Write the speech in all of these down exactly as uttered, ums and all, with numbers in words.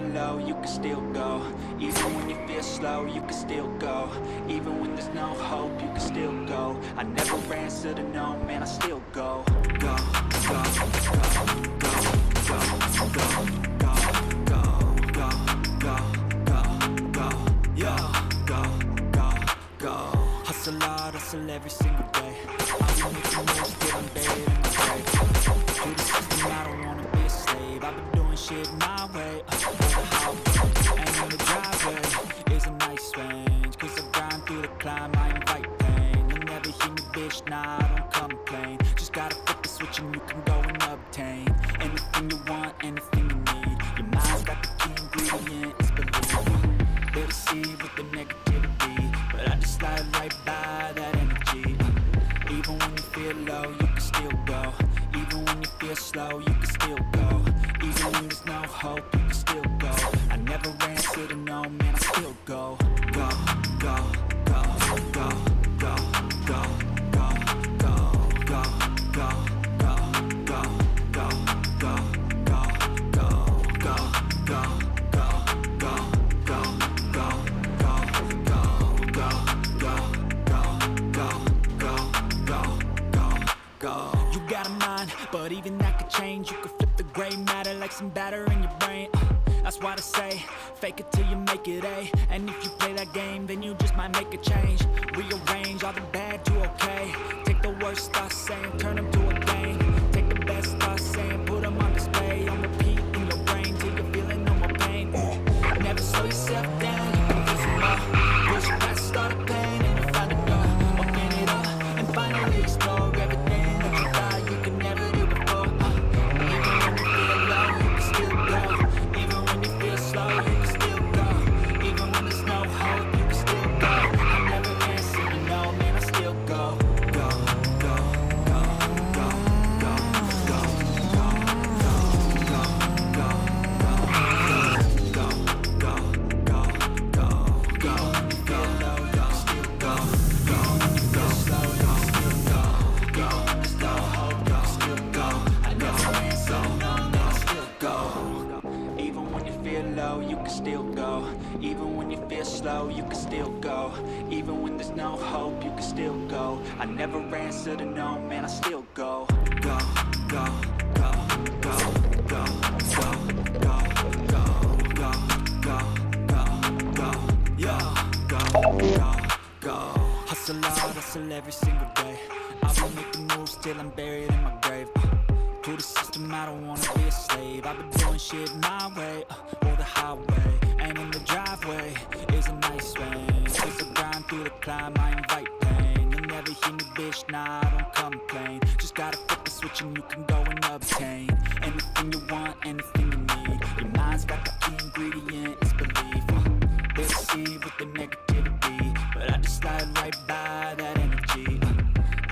feel low, you can still go. Even when you feel slow, you can still go. Even when there's no hope, you can still go. I never answer to no, man, I still go. Go, go, go, go, go, go. Hustle hard, hustle every single day. I've been making moves, get in bed and pray. To the system, I don't wanna be a slave. I've been doing shit my way, uh, the highway. And in the driveway is a nice range. Cause I grind through the climb, I invite pain. You'll never hear me, bitch, nah, I don't complain. Just gotta flip the switch and you can go and obtain anything you want, anything you need. Your mind's got the key ingredient, it's belief. They deceive with the negativity, but I just slide right by that energy. Even when you feel low, you can still go. Even when you feel slow, you can still go. Even when there's no hope, you can still go. I never answer to no, man, I still go. Go, go, go, go, go, go, go, go, go, go, go, go, go, go, go, go, go, go, go, go, go, go. You got a mind, but even that could change. You could flip the gray matter like some batter in your brain. uh, That's why I say, fake it till you make it A. And if you play that game, then you just might make a change. Rearrange all the bad to okay. Take the worst thoughts saying, turn them to a game. Take the best thoughts saying, put them on display. On repeat in your brain till you're feeling no more pain. uh, Never slow yourself down, you can do some more. Push past all the pain and you find a door. Open it up and finally explore everything. Even when you feel slow, you can still go. Even when there's no hope, you can still go. I never answer to no, man, I still go. Go, go, go, go, go, go, go, go, go, go, go, go, go, go, go. Hustle hard, hustle every single day. I've been making moves till I'm buried in my grave. To the system, I don't wanna be a slave. I've been doing shit my way, or the highway. And in the driveway is a nice range. Cause I grind through the climb, I invite pain. You'll never hear me, bitch, nah, I don't complain. Just gotta flip the switch and you can go and obtain anything you want, anything you need. Your mind's got the key ingredient, it's belief. They deceive with the negativity, but I just slide right by that energy.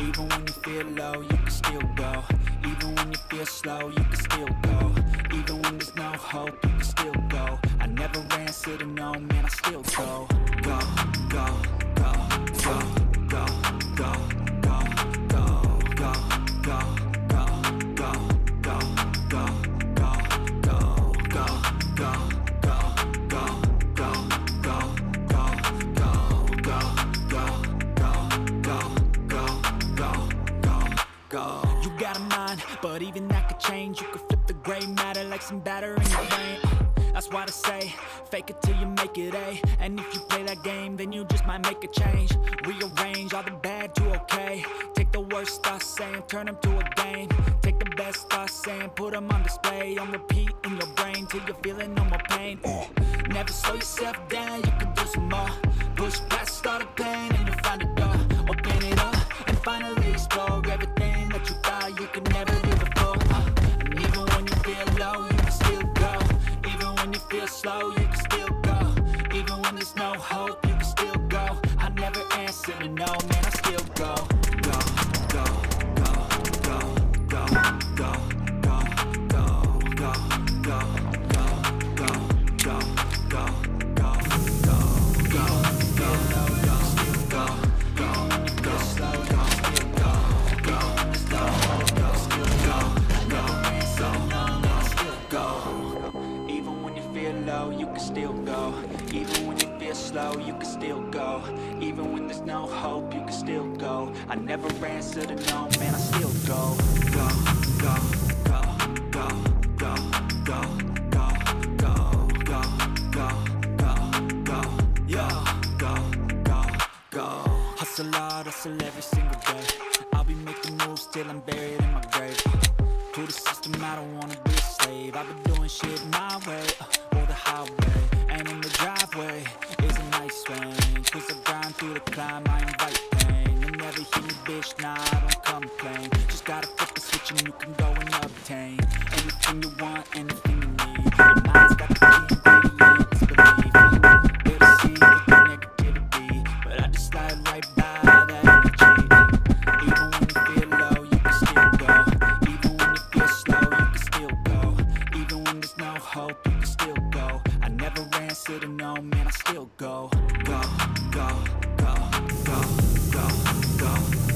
Even when you feel low, you can still go. Even when you feel slow, you can still go. Even when there's no hope, you can still go. I never answer to no, man, I still go. Go, go, go, go, go, go, go, go, go, go, go, go, go, go, go, go, go, go, go, go, go, go, go, go, go, go, go, go. Got a mind, but even that could change. You could flip the gray matter like some batter in your brain. That's why I say, fake it till you make it A. And if you play that game, then you just might make a change. Rearrange all the bad to okay. Take the worst thoughts saying, turn them to a game. Take the best thoughts saying, put them on display. On repeat in your brain till you're feeling no more pain. uh. Never slow yourself down, you can do some more. Push past all the pain and you'll find a door. Open it up and finally explore everything that you thought you could never do before. uh, And even when you feel low, you can still go. Even when you feel slow, you can still go. Even when there's no hope, you can still go. I never answer to no, man, I still go. Go, go, go, go, go, go, go, go, go, go, go, go, go, go. low, you can still go. Even when you feel slow, you can still go. Even when there's no hope, you can still go. I never answer to no, man, I still go. Go, go, go, go, go, go, go, go, go, go, go, go, yo, go, go, go. Hustle hard, hustle every single day. I'll be making moves till I'm buried in my grave. To the system, I don't wanna be a slave. I've been doing shit my way, uh, or the highway. And in the driveway is a nice range. Cause I grind through the climb, I invite pain. You never hear me, bitch, nah, I don't complain. Just gotta flip the switch and you can go and obtain anything you want, anything you need. Your mind's got the key, baby, yeah, it's believing. Better see with the negativity, but I just slide right by that energy. Even when you feel low, you can still go. Even when you feel slow, you can still go. Even when there's no hope, you can still go. I never answer to no, man, I still go. Go, go, go, go, go, go, go.